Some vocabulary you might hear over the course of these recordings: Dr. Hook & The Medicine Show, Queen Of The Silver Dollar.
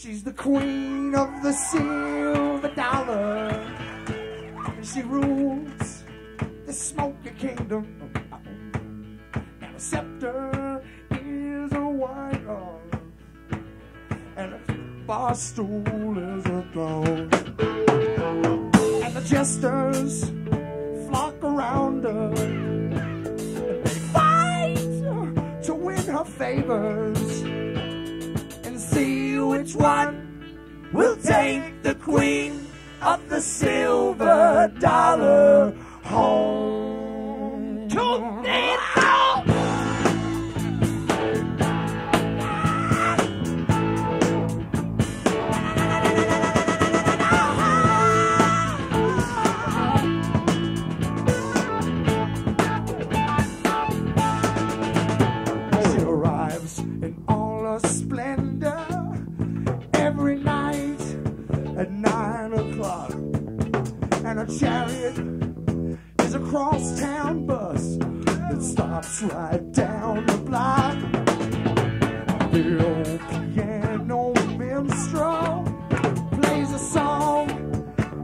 She's the queen of the silver dollar. She rules the smoky kingdom. And a scepter is a white horse, and a bar stool is a throne. And the jesters flock around her. They fight to win her favors and see which one will take the queen of the silver dollar home to their house. She arrives in all her splendor every night at 9 o'clock, and a chariot is a cross-town bus that stops right down the block. The old piano minstrel plays a song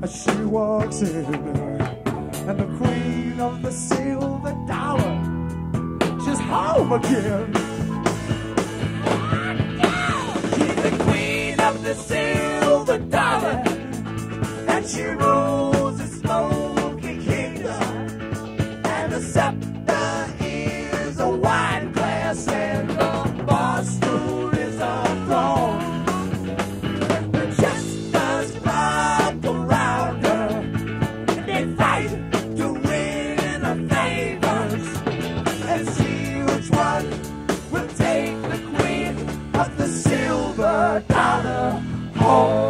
as she walks in, and the queen of the silver dollar, she's home again. She's the queen of the silver dollar, and she rules the smoky kingdom, and the scepter is a wine glass, and the bar stool is a throne. The jesters flock around her, and they fight to win her favors and see which one will take the queen of the silver dollar home.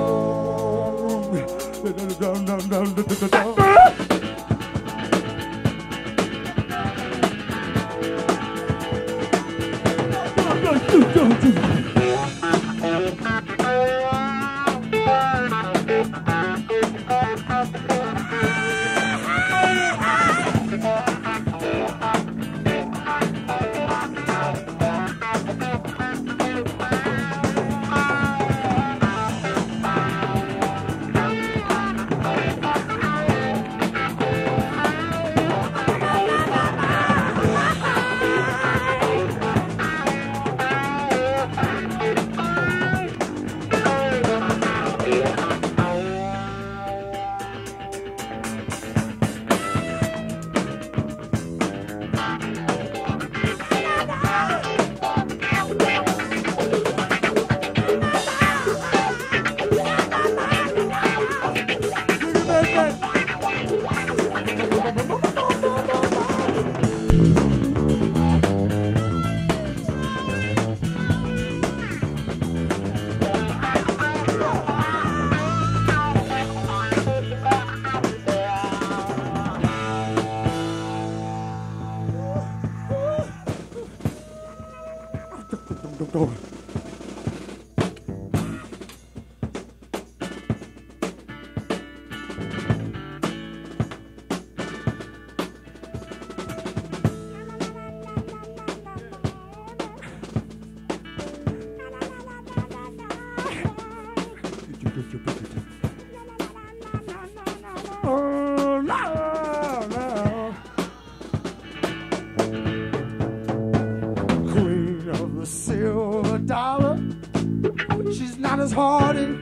As hardy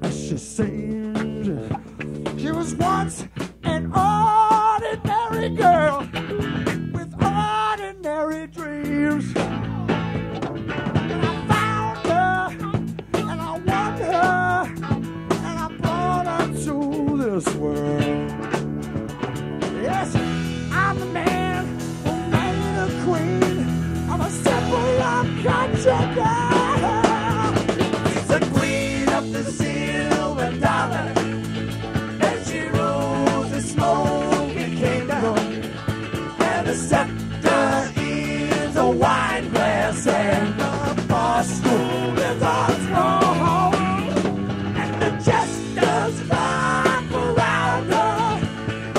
as she seems, she was once an ordinary girl with ordinary dreams. And I found her, and I won her, and I brought her to this world. Yes, I'm the man who made her queen. I'm a symbol of country girl. The scepter is a wine glass, and the bar stool is a throne. And the jesters flock around her,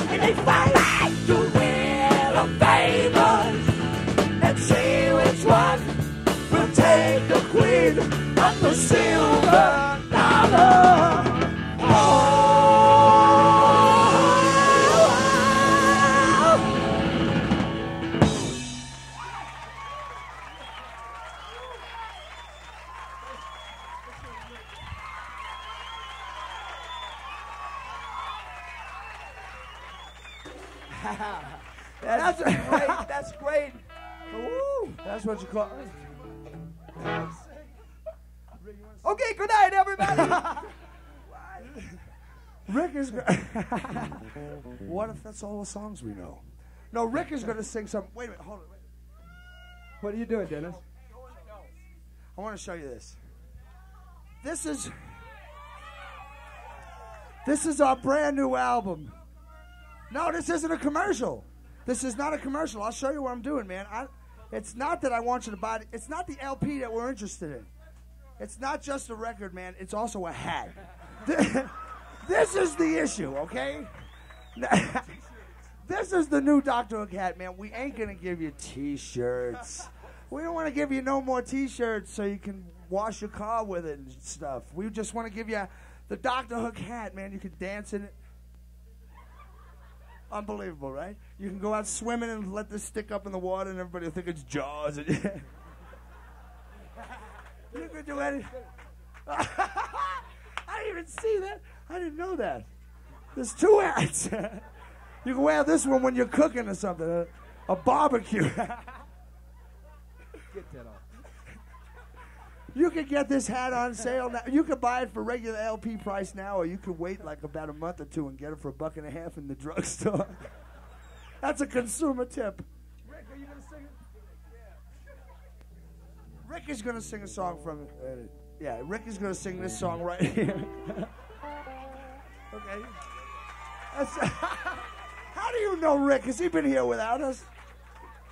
and they fight to win her favors. Let's see which one will take the queen of the silver. That's great. That's great. Ooh, that's what you call. Okay, good night, everybody. Rick is going what if that's all the songs we know? No, Rick is going to sing some... Wait a minute, hold on. Wait. What are you doing, Dennis? I want to show you this. This is our brand new album. No, this isn't a commercial. This is not a commercial. I'll show you what I'm doing, man. It's not that I want you to buy it. It's not the LP that we're interested in. It's not just a record, man. It's also a hat. This is the issue, okay? This is the new Dr. Hook hat, man. We ain't going to give you T-shirts. We don't want to give you no more T-shirts so you can wash your car with it and stuff. We just want to give you the Dr. Hook hat, man. You can dance in it. Unbelievable, right? You can go out swimming and let this stick up in the water and everybody will think it's Jaws. You can do anything. I didn't even see that. I didn't know that. There's two hats. You can wear this one when you're cooking or something. A barbecue. Get that off. You can get this hat on sale now. You can buy it for regular LP price now, or you can wait like about a month or two and get it for $1.50 in the drugstore. That's a consumer tip. Rick, are you going to sing it? Yeah. Rick is going to sing a song from... yeah, Rick is going to sing this song right here. Okay. How do you know Rick? Has he been here without us?